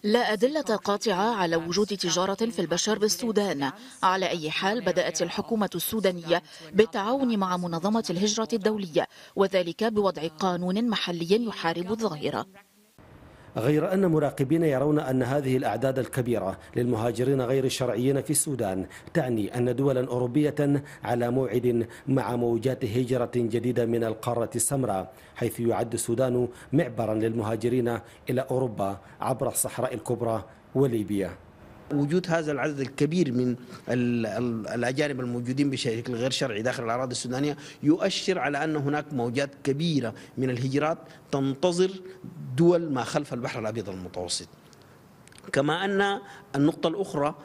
لا أدلة قاطعة على وجود تجارة في البشر بالسودان. على أي حال بدأت الحكومة السودانية بالتعاون مع منظمة الهجرة الدولية وذلك بوضع قانون محلي يحارب الظاهرة. غير أن مراقبين يرون أن هذه الأعداد الكبيرة للمهاجرين غير الشرعيين في السودان تعني أن دولا أوروبية على موعد مع موجات هجرة جديدة من القارة السمراء، حيث يعد السودان معبرا للمهاجرين إلى أوروبا عبر الصحراء الكبرى وليبيا. وجود هذا العدد الكبير من الأجانب الموجودين بشكل غير شرعي داخل الأراضي السودانية يؤشر على أن هناك موجات كبيرة من الهجرات تنتظر دول ما خلف البحر الأبيض المتوسط. كما أن النقطة الأخرى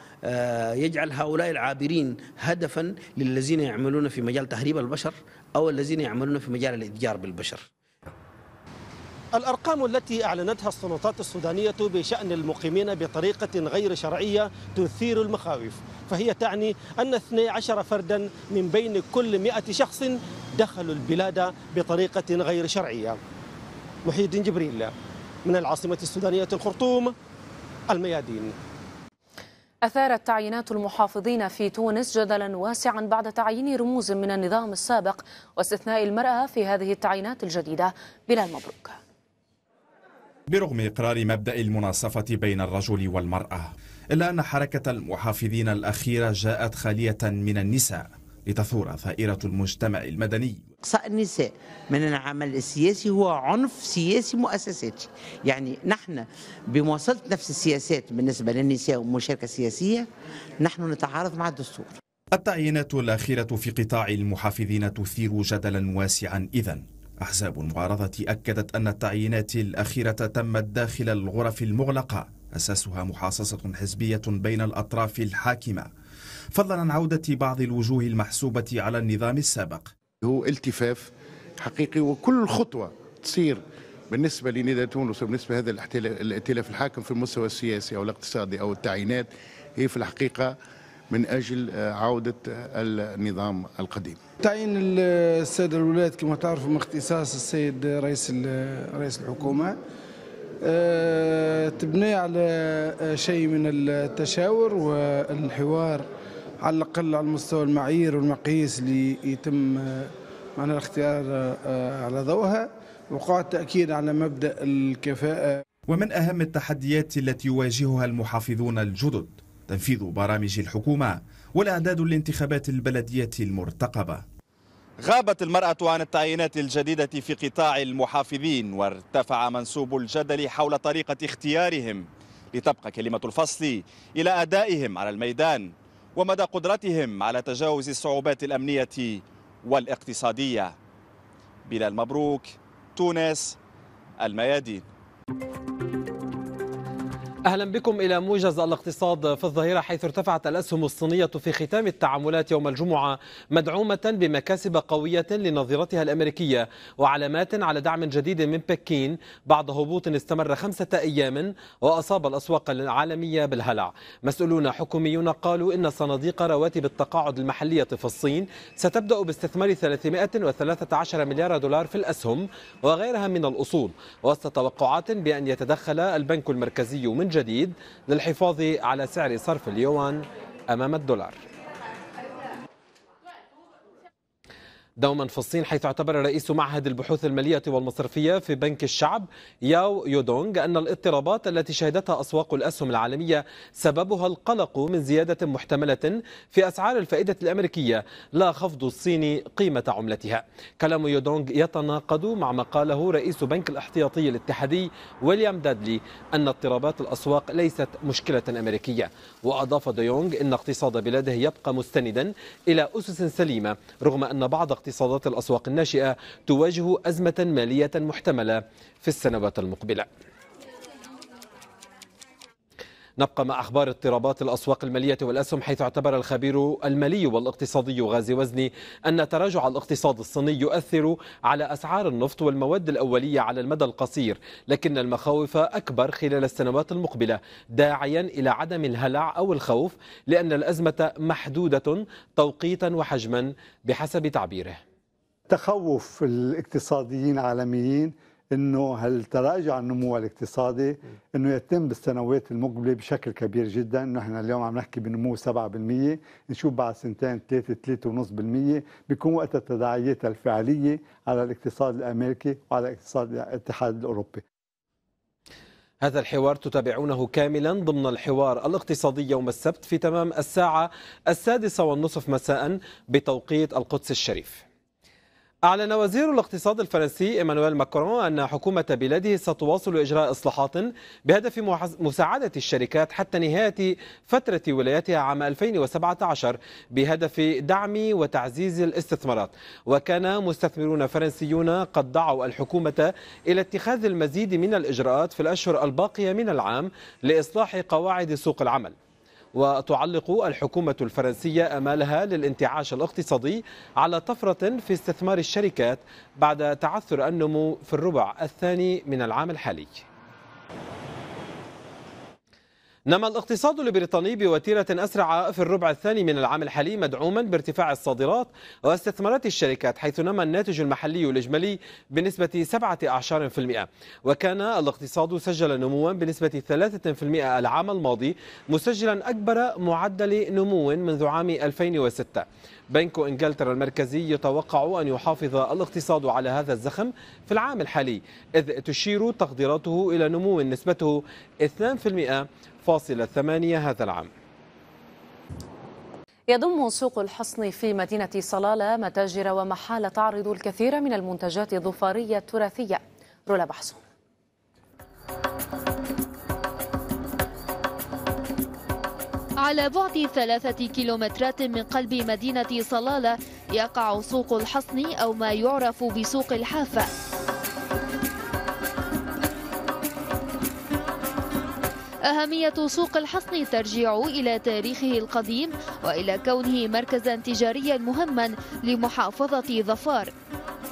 يجعل هؤلاء العابرين هدفا للذين يعملون في مجال تهريب البشر أو الذين يعملون في مجال الإتجار بالبشر. الأرقام التي أعلنتها السلطات السودانية بشأن المقيمين بطريقة غير شرعية تثير المخاوف، فهي تعني أن 12 فردا من بين كل 100 شخص دخلوا البلاد بطريقة غير شرعية. محيد جبريل من العاصمة السودانية الخرطوم، الميادين. أثارت تعيينات المحافظين في تونس جدلا واسعا بعد تعيين رموز من النظام السابق واستثناء المرأة في هذه التعيينات الجديدة. بلال مبروك. برغم إقرار مبدأ المناصفة بين الرجل والمرأة، إلا أن حركة المحافظين الأخيرة جاءت خالية من النساء لتثور ثائرة المجتمع المدني. إقصاء النساء من العمل السياسي هو عنف سياسي مؤسساتي، يعني نحن بمواصلة نفس السياسات بالنسبة للنساء والمشاركة السياسية نحن نتعارض مع الدستور. التعيينات الأخيرة في قطاع المحافظين تثير جدلا واسعا. إذن أحزاب المعارضة أكدت أن التعيينات الأخيرة تمت داخل الغرف المغلقة أساسها محاصصة حزبية بين الأطراف الحاكمة، فضلا عن عودة بعض الوجوه المحسوبة على النظام السابق. هو التفاف حقيقي، وكل خطوة تصير بالنسبة لندى تونس وبالنسبة لهذا الائتلاف الحاكم في المستوى السياسي أو الاقتصادي أو التعيينات هي في الحقيقة من أجل عودة النظام القديم. تعيين السادة الولاة كما تعرفوا من اختصاص السيد رئيس الحكومة، تبني على شيء من التشاور والحوار على الأقل على مستوى المعايير والمقاييس اللي يتم معنا الاختيار على ضوءها، وقع التأكيد على مبدأ الكفاءة. ومن أهم التحديات التي يواجهها المحافظون الجدد تنفيذ برامج الحكومة والأعداد للانتخابات البلدية المرتقبة. غابت المرأة عن التعيينات الجديدة في قطاع المحافظين، وارتفع منسوب الجدل حول طريقة اختيارهم، لتبقى كلمة الفصل إلى أدائهم على الميدان ومدى قدرتهم على تجاوز الصعوبات الأمنية والاقتصادية. بلال مبروك، تونس، الميادين. أهلا بكم إلى موجز الاقتصاد في الظهيرة، حيث ارتفعت الأسهم الصينية في ختام التعاملات يوم الجمعة مدعومة بمكاسب قوية لنظيرتها الأمريكية وعلامات على دعم جديد من بكين بعد هبوط استمر 5 أيام وأصاب الأسواق العالمية بالهلع. مسؤولون حكوميون قالوا إن صناديق رواتب التقاعد المحلية في الصين ستبدأ باستثمار 313 مليار دولار في الأسهم وغيرها من الأصول، وسط توقعات بأن يتدخل البنك المركزي من جديد للحفاظ على سعر صرف اليوان أمام الدولار. دوما في الصين، حيث اعتبر رئيس معهد البحوث المالية والمصرفية في بنك الشعب ياو يودونغ أن الاضطرابات التي شهدتها أسواق الأسهم العالمية سببها القلق من زيادة محتملة في أسعار الفائدة الأمريكية لا خفض الصين قيمة عملتها. كلام يودونغ يتناقض مع ما قاله رئيس بنك الاحتياطي الاتحادي ويليام دادلي أن اضطرابات الأسواق ليست مشكلة أمريكية. وأضاف ديونغ أن اقتصاد بلاده يبقى مستندا إلى أسس سليمة رغم أن بعض اقتصادات الأسواق الناشئة تواجه أزمة مالية محتملة في السنوات المقبلة. نبقى مع أخبار اضطرابات الأسواق المالية والأسهم، حيث اعتبر الخبير المالي والاقتصادي غازي وزني أن تراجع الاقتصاد الصيني يؤثر على أسعار النفط والمواد الأولية على المدى القصير، لكن المخاوف أكبر خلال السنوات المقبلة، داعيا إلى عدم الهلع أو الخوف لأن الأزمة محدودة توقيتا وحجما بحسب تعبيره. تخوف الاقتصاديين العالميين أنه هل تراجع النمو الاقتصادي أنه يتم بالسنوات المقبلة بشكل كبير جدا. نحن اليوم عم نحكي بنمو 7%، نشوف بعد سنتين 3-3.5% بيكون وقتها التداعيات الفعلية على الاقتصاد الأمريكي وعلى اقتصاد الاتحاد الأوروبي. هذا الحوار تتابعونه كاملا ضمن الحوار الاقتصادي يوم السبت في تمام الساعة 18:30 مساء بتوقيت القدس الشريف. أعلن وزير الاقتصاد الفرنسي إيمانويل ماكرون أن حكومة بلاده ستواصل إجراء إصلاحات بهدف مساعدة الشركات حتى نهاية فترة ولايتها عام 2017 بهدف دعم وتعزيز الاستثمارات. وكان مستثمرون فرنسيون قد دعوا الحكومة إلى اتخاذ المزيد من الإجراءات في الأشهر الباقية من العام لإصلاح قواعد سوق العمل. وتعلق الحكومة الفرنسية آمالها للانتعاش الاقتصادي على طفرة في استثمار الشركات بعد تعثر النمو في الربع الثاني من العام الحالي. نما الاقتصاد البريطاني بوتيرة أسرع في الربع الثاني من العام الحالي، مدعوما بارتفاع الصادرات واستثمارات الشركات، حيث نما الناتج المحلي الإجمالي بنسبة 7%، وكان الاقتصاد سجل نموا بنسبة 3% العام الماضي، مسجلا أكبر معدل نمو منذ عام 2006. بنك إنجلترا المركزي يتوقع أن يحافظ الاقتصاد على هذا الزخم في العام الحالي، إذ تشير تقديراته إلى نمو نسبته 2.8% هذا العام. يضم سوق الحصن في مدينة صلالة متاجر ومحال تعرض الكثير من المنتجات الظفارية التراثية. رولا بحسون. على بعد 3 كيلومترات من قلب مدينة صلالة يقع سوق الحصن أو ما يعرف بسوق الحافة. أهمية سوق الحصن ترجع إلى تاريخه القديم وإلى كونه مركزا تجاريا مهما لمحافظة ظفار.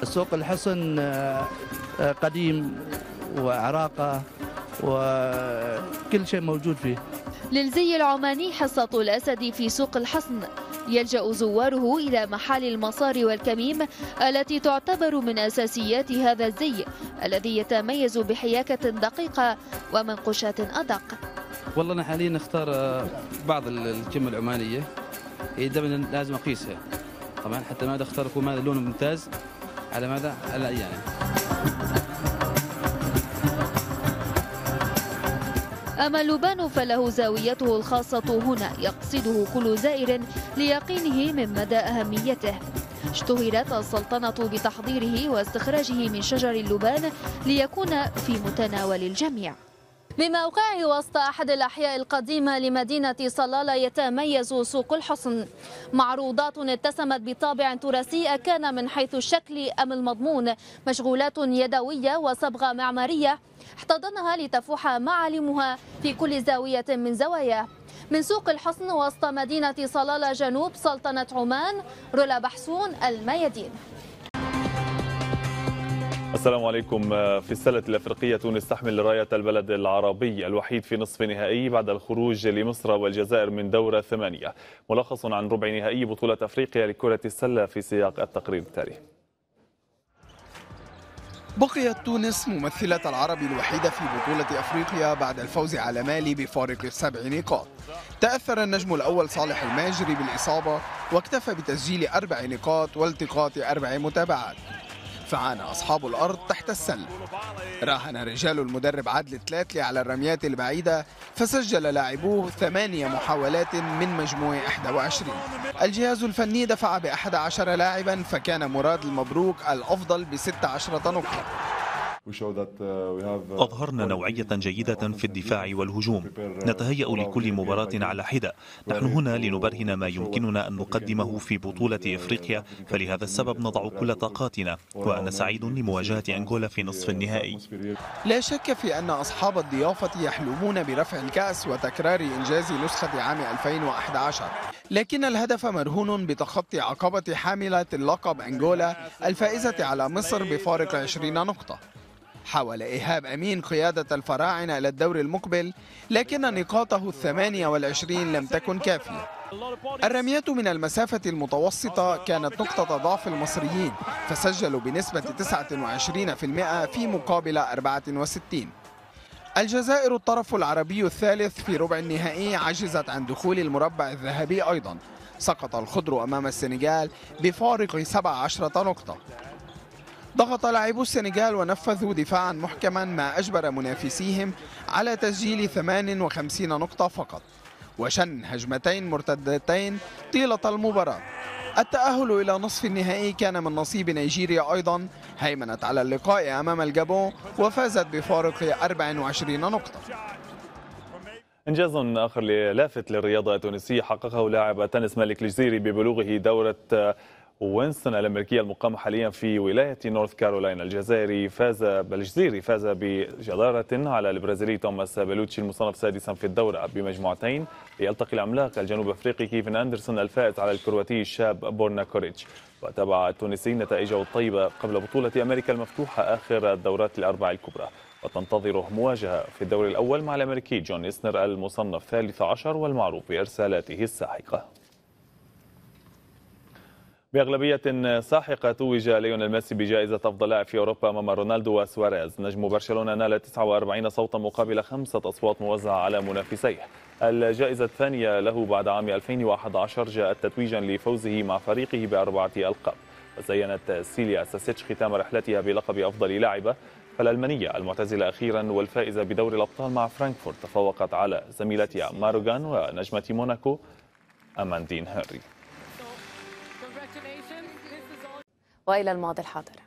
سوق الحصن قديم وعراقة وكل شيء موجود فيه. للزي العماني حصة الأسد في سوق الحصن، يلجأ زواره إلى محال المصاري والكميم التي تعتبر من أساسيات هذا الزي الذي يتميز بحياكة دقيقة ومنقوشات أدق. والله أنا حاليا نختار بعض الكم العمانية، إذا لازم أقيسها طبعا حتى ماذا أختار يكون هذا لون ممتاز على ماذا على يعني. أما اللبان فله زاويته الخاصة هنا، يقصده كل زائر ليقينه من مدى أهميته. اشتهرت السلطنة بتحضيره واستخراجه من شجر اللبان ليكون في متناول الجميع. بموقعه وسط أحد الأحياء القديمة لمدينة صلالة يتميز سوق الحصن. معروضات اتسمت بطابع تراثي كان من حيث الشكل أم المضمون، مشغولات يدوية وصبغة معمارية احتضنها لتفوح معالمها في كل زاوية من زواياه. من سوق الحصن وسط مدينة صلالة جنوب سلطنة عمان، رولا بحسون، الميادين. السلام عليكم. في السلة الأفريقية تونس تحمل راية البلد العربي الوحيد في نصف نهائي بعد الخروج لمصر والجزائر من دورة 8. ملخص عن ربع نهائي بطولة أفريقيا لكرة السلة في سياق التقرير التالي. بقيت تونس ممثلة العرب الوحيدة في بطولة أفريقيا بعد الفوز على مالي بفارق 7 نقاط. تأثر النجم الأول صالح الماجري بالإصابة واكتفى بتسجيل 4 نقاط والتقاط 4 متابعات. فعانى أصحاب الأرض تحت السلة. راهن رجال المدرب عادل التلاتلي على الرميات البعيدة فسجل لاعبوه 8 محاولات من مجموع 21. الجهاز الفني دفع ب11 لاعبا، فكان مراد المبروك الأفضل ب16 نقطة. أظهرنا نوعية جيدة في الدفاع والهجوم، نتهيأ لكل مباراة على حدة. نحن هنا لنبرهن ما يمكننا أن نقدمه في بطولة إفريقيا، فلهذا السبب نضع كل طاقاتنا، وأنا سعيد لمواجهة أنغولا في نصف النهائي. لا شك في أن أصحاب الضيافة يحلمون برفع الكأس وتكرار إنجاز نسخة عام 2011، لكن الهدف مرهون بتخطي عقبة حاملة اللقب أنغولا الفائزة على مصر بفارق 20 نقطة. حاول إيهاب أمين قيادة الفراعنة إلى الدور المقبل، لكن نقاطه 28 لم تكن كافية. الرميات من المسافة المتوسطة كانت نقطة ضعف المصريين، فسجلوا بنسبة 29% في مقابل 64. الجزائر الطرف العربي الثالث في ربع النهائي عجزت عن دخول المربع الذهبي أيضا. سقط الخضر أمام السنغال بفارق 17 نقطة. ضغط لاعبو السنغال ونفذوا دفاعا محكما ما أجبر منافسيهم على تسجيل 58 نقطة فقط، وشن هجمتين مرتدتين طيلة المباراة. التأهل إلى نصف النهائي كان من نصيب نيجيريا أيضا، هيمنت على اللقاء أمام الجابون وفازت بفارق 24 نقطة. إنجاز آخر لافت للرياضة التونسية حققه لاعب تنس مالك الجزيري ببلوغه دورة وينستون الأمريكية المقامة حاليا في ولاية نورث كارولاينا. الجزيري فاز بجدارة على البرازيلي توماس بيلوتشي المصنف سادسا في الدورة بمجموعتين، ليلتقي العملاق الجنوب أفريقي كيفن أندرسون الفائز على الكرواتي الشاب بورنا كوريتش. وتابع التونسي نتائجه الطيبة قبل بطولة أمريكا المفتوحة آخر الدورات الأربع الكبرى. وتنتظره مواجهة في الدور الأول مع الأمريكي جون إسنر المصنف 13 والمعروف بإرسالاته الساحقة. بأغلبية ساحقة توج ليونيل ميسي بجائزة أفضل لاعب في أوروبا أمام رونالدو وسواريز. نجم برشلونة نال 49 صوتا مقابل 5 أصوات موزعة على منافسيه. الجائزة الثانية له بعد عام 2011 جاءت تتويجا لفوزه مع فريقه ب4 ألقاب. وزينت سيليا ساسيتش ختام رحلتها بلقب أفضل لاعبة، فالألمانية المعتزلة أخيرا والفائزة بدور الأبطال مع فرانكفورت تفوقت على زميلتها ماروغان ونجمة موناكو أماندين هاري. وإلى الماضي الحاضر.